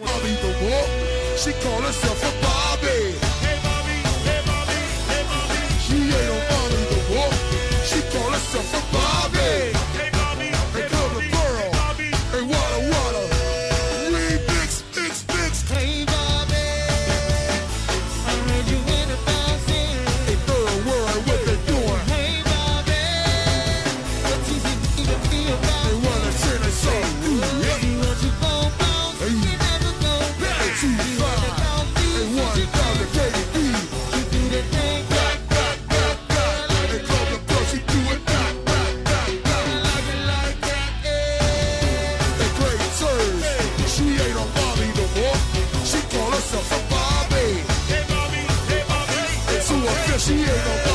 Barbie the Wolf, she call herself a Barbie. Hey Barbie, hey Barbie, hey Barbie. She ain't no Barbie the Wolf, she call herself a Barbie. Hey Barbie, hey Barbie, hey Barbie. Hey water, water, we bix, bix, bix. Hey Barbie, I heard you in a thousand. Hey girl, world, what they doing? Hey Barbie, what you think you feel about? They wanna turn us on. Ooh, yeah. You want you phone bones? Hey. She ain't no